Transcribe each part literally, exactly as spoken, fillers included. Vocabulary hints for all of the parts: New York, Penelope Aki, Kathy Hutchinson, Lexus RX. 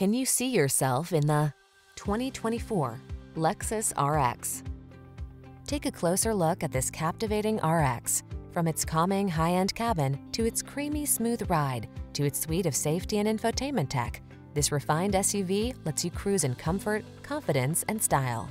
Can you see yourself in the twenty twenty-four Lexus R X? Take a closer look at this captivating R X. From its calming high-end cabin, to its creamy smooth ride, to its suite of safety and infotainment tech, this refined S U V lets you cruise in comfort, confidence, and style.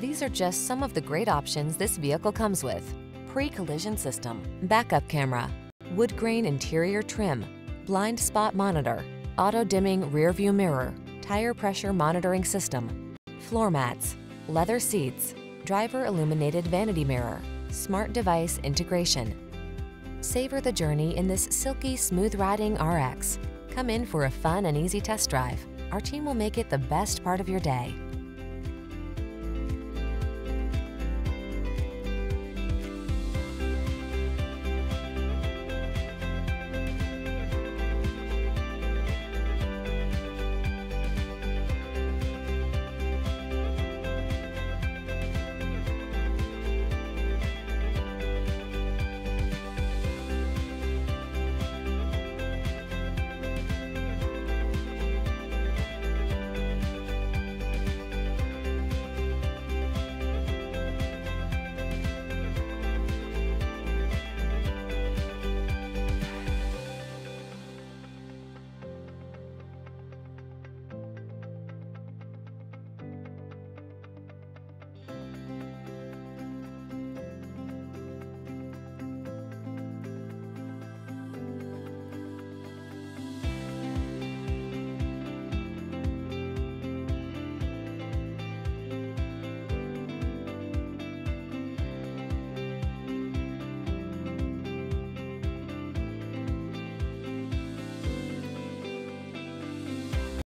These are just some of the great options this vehicle comes with: pre-collision system, backup camera, wood grain interior trim, blind spot monitor, auto-dimming rearview mirror, tire pressure monitoring system, floor mats, leather seats, driver illuminated vanity mirror, smart device integration. Savor the journey in this silky, smooth-riding R X. Come in for a fun and easy test drive. Our team will make it the best part of your day.